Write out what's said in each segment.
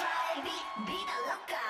TRI.BE, be the loca.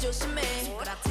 조심해.